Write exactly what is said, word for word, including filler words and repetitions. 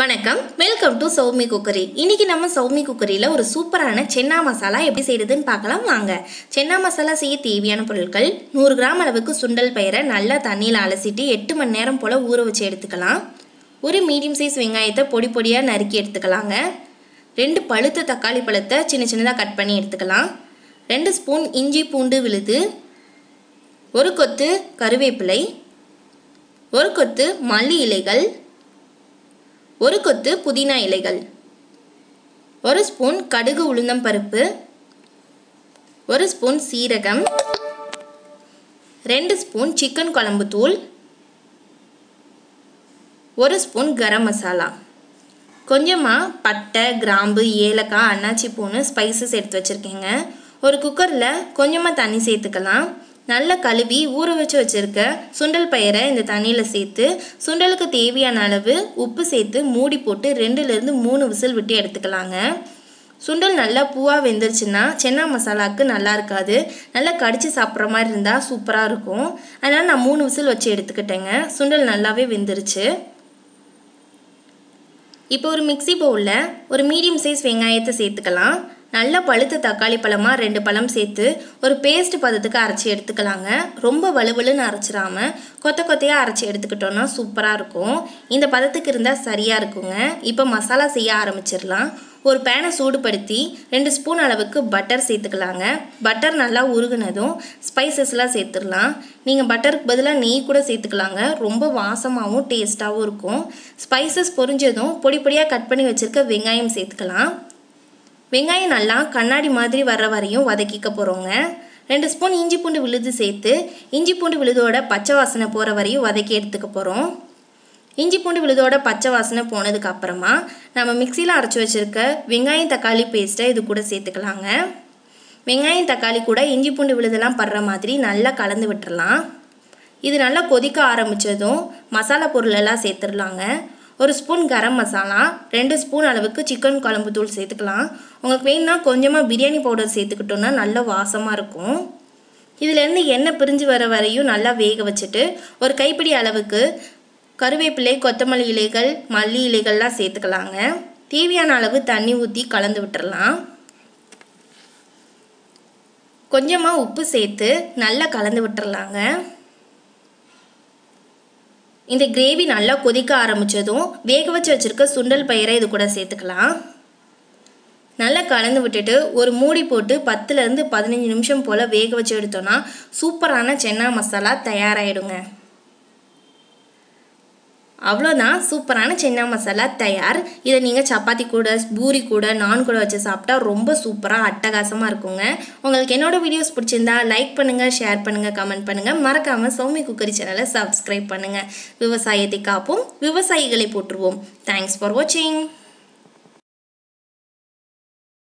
வணக்கம், welcome to Soumi cookery. இன்னைக்கு நம்ம சௌமி குக்கரியில் ஒரு சூப்பரான சென்னா மசாலா எப்படி செய்யறதுன்னு பார்க்கலாம் வாங்க। சென்னா மசாலா செய்ய தேவையான பொருட்கள் நூறு கிராம் அளவுக்கு சுண்டல் பயிரை நல்லா தண்ணியில் அலசிட்டு எட்டு மணி நேரம் போல் ஊற வச்சு எடுத்துக்கலாம்। ஒரு மீடியம் சைஸ் வெங்காயத்தை பொடி பொடியாக நறுக்கி எடுத்துக்கலாங்க। ரெண்டு பழுத்த தக்காளி பழத்தை சின்ன சின்னதாக கட் பண்ணி எடுத்துக்கலாம்। ரெண்டு ஸ்பூன் இஞ்சி பூண்டு விழுது, ஒரு கொத்து கருவேப்பிலை, ஒரு கொத்து மல்லி இலைகள், ஒரு கொத்து புதினா இலைகள், ஒரு ஸ்பூன் கடுகு உளுந்தம் பருப்பு, ஒரு ஸ்பூன் சீரகம், ரெண்டு ஸ்பூன் சிக்கன் குழம்பு தூள், ஒரு ஸ்பூன் கரம் மசாலா, கொஞ்சமாக பட்டை, கிராம்பு, ஏலக்காய், அன்னாச்சி பூன்னு ஸ்பைசஸ் எடுத்து வச்சுருக்கேங்க। ஒரு குக்கரில் கொஞ்சமாக தண்ணி சேர்த்துக்கலாம்। நல்லா கழுவி ஊற வச்சு வச்சுருக்க சுண்டல் பயிரை இந்த தண்ணியில் சேர்த்து சுண்டலுக்கு தேவையான அளவு உப்பு சேர்த்து மூடி போட்டு ரெண்டுலேருந்து மூணு விசில் விட்டு எடுத்துக்கலாங்க। சுண்டல் நல்லா பூவாக வெந்துருச்சுன்னா சென்னா மசாலாவுக்கு நல்லா இருக்காது, நல்லா கடிச்சு சாப்பிட்ற மாதிரி இருந்தால் சூப்பராக இருக்கும்। அதனால் நான் மூணு விசில் வச்சு எடுத்துக்கிட்டேங்க। சுண்டல் நல்லாவே வெந்துருச்சு। இப்போ ஒரு மிக்சி பவுலில் ஒரு மீடியம் சைஸ் வெங்காயத்தை சேர்த்துக்கலாம்। நல்லா பழுத்த தக்காளி பழமாக ரெண்டு பழம் சேர்த்து ஒரு பேஸ்ட் பதத்துக்கு அரைச்சி எடுத்துக்கலாங்க। ரொம்ப வலுவலுன்னு அரைச்சிடாமல் கொத்த கொத்தையாக அரைச்சி எடுத்துக்கிட்டோன்னா சூப்பராக இருக்கும்। இந்த பதத்துக்கு இருந்தால் சரியாக இருக்குங்க। இப்போ மசாலா செய்ய ஆரம்பிச்சிடலாம்। ஒரு பேனை சூடுபடுத்தி ரெண்டு ஸ்பூன் அளவுக்கு பட்டர் சேர்த்துக்கலாங்க। பட்டர் நல்லா உருகுனதும் ஸ்பைசஸ்லாம் சேர்த்துடலாம்। நீங்கள் பட்டருக்கு பதிலாக நெய் கூட சேர்த்துக்கலாங்க, ரொம்ப வாசமாகவும் டேஸ்ட்டாகவும் இருக்கும்। ஸ்பைசஸ் பொரிஞ்சதும் பொடி பொடியாக கட் பண்ணி வச்சுருக்க வெங்காயம் சேர்த்துக்கலாம்। வெங்காயம் நல்லா கண்ணாடி மாதிரி வர்ற வரையும் வதக்கிக்க போகிறோங்க। ரெண்டு ஸ்பூன் இஞ்சி பூண்டு விழுது சேர்த்து இஞ்சி பூண்டு விழுதோட பச்சை வாசனை போகிற வரையும் வதக்கி எடுத்துக்க போகிறோம்। இஞ்சி பூண்டு விழுதோட பச்சை வாசனை போனதுக்கு அப்புறமா நம்ம மிக்சியில் அரைச்சி வச்சுருக்க வெங்காயம் தக்காளி பேஸ்ட்டை இது கூட சேர்த்துக்கலாங்க। வெங்காயம் தக்காளி கூட இஞ்சி பூண்டு விழுதெல்லாம் படுற மாதிரி நல்லா கலந்து விட்டுடலாம்। இது நல்லா கொதிக்க ஆரம்பித்ததும் மசாலா பொருளெல்லாம் சேர்த்துடலாங்க। ஒரு ஸ்பூன் கரம் மசாலா, ரெண்டு ஸ்பூன் அளவுக்கு சிக்கன் குழம்பு தூள் சேர்த்துக்கலாம்। உங்களுக்கு வேணும்னா கொஞ்சமாக பிரியாணி பவுடர் சேர்த்துக்கிட்டோன்னா நல்ல வாசமாக இருக்கும்। இதிலேருந்து எண்ணெய் பிரிஞ்சு வர வரையும் நல்லா வேக வச்சுட்டு ஒரு கைப்பிடி அளவுக்கு கருவேப்பிலை, கொத்தமல்லி இலைகள், மல்லி இலைகள்லாம் சேர்த்துக்கலாங்க। தேவையான அளவு தண்ணி ஊற்றி கலந்து விட்டுடலாம்। கொஞ்சமாக உப்பு சேர்த்து நல்லா கலந்து விட்டுடலாங்க। இந்த கிரேவி நல்லா கொதிக்க ஆரம்பித்ததும் வேக வச்சு வச்சுருக்க சுண்டல் பயிரை இது கூட சேர்த்துக்கலாம்। நல்லா கலந்து விட்டுட்டு ஒரு மூடி போட்டு பத்துலேருந்து பதினஞ்சு நிமிஷம் போல் வேக வச்சு எடுத்தோன்னா சூப்பரான சென்னா மசாலா தயாராகிடுங்க। அவ்வளோதான், சூப்பரான சென்னா மசாலா தயார்। இதை நீங்கள் சப்பாத்தி கூட, பூரி கூட, நான் கூட வச்சு சாப்பிட்டா ரொம்ப சூப்பராக அட்டகாசமாக இருக்குங்க। உங்களுக்கு என்னோடய வீடியோஸ் பிடிச்சிருந்தா லைக் பண்ணுங்கள், ஷேர் பண்ணுங்கள், கமெண்ட் பண்ணுங்கள்। மறக்காமல் சௌமி குக்கரி சேனலை சப்ஸ்கிரைப் பண்ணுங்கள்। விவசாயத்தை காப்போம், விவசாயிகளை போற்றுவோம்। தேங்க்ஸ் ஃபார் வாட்சிங்।